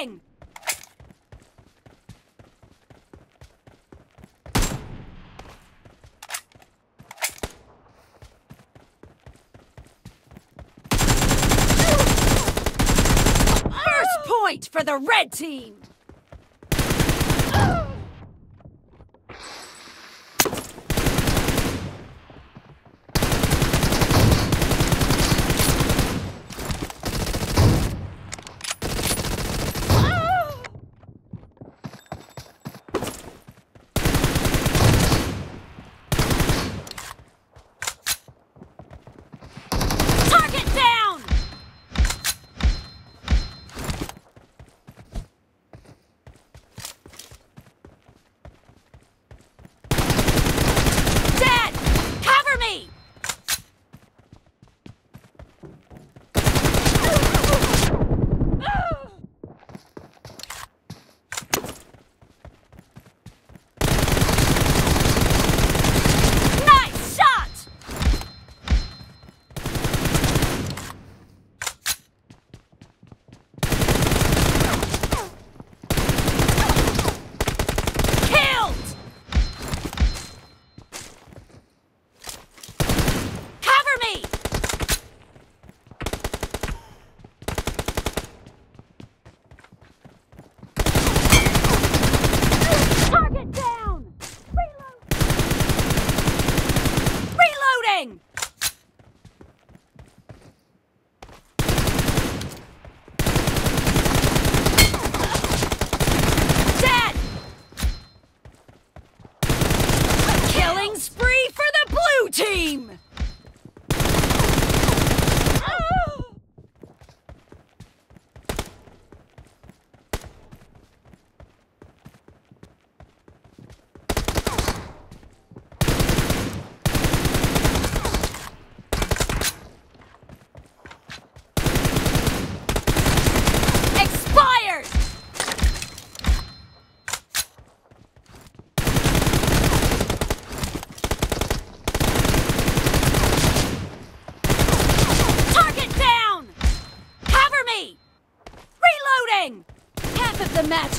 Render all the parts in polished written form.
Moving! First point for the red team! Team! Half of the match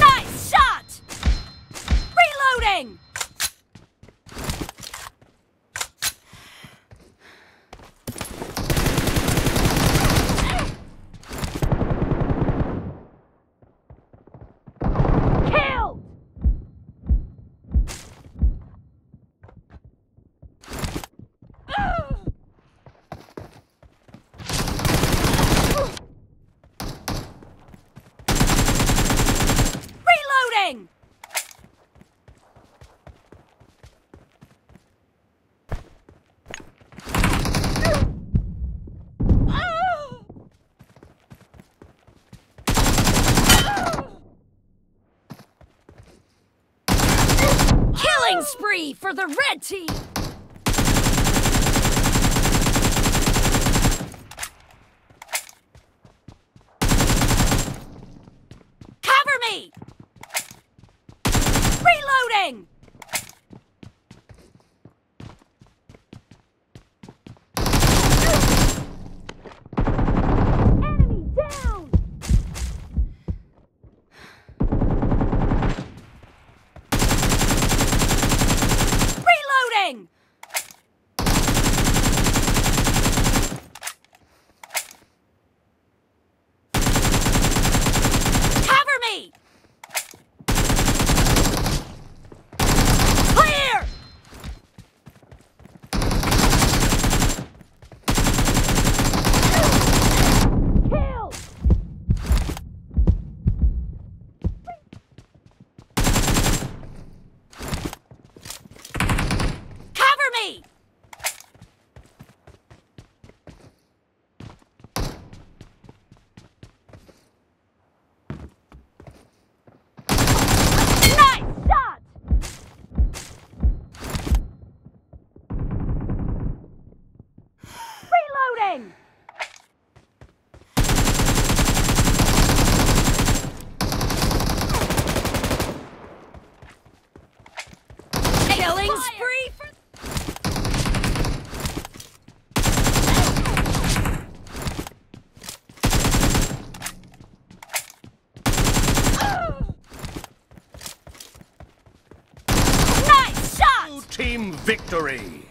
Nice shot! Reloading! Killing spree for the red team! Cover me! Reloading! Killing spree! team victory!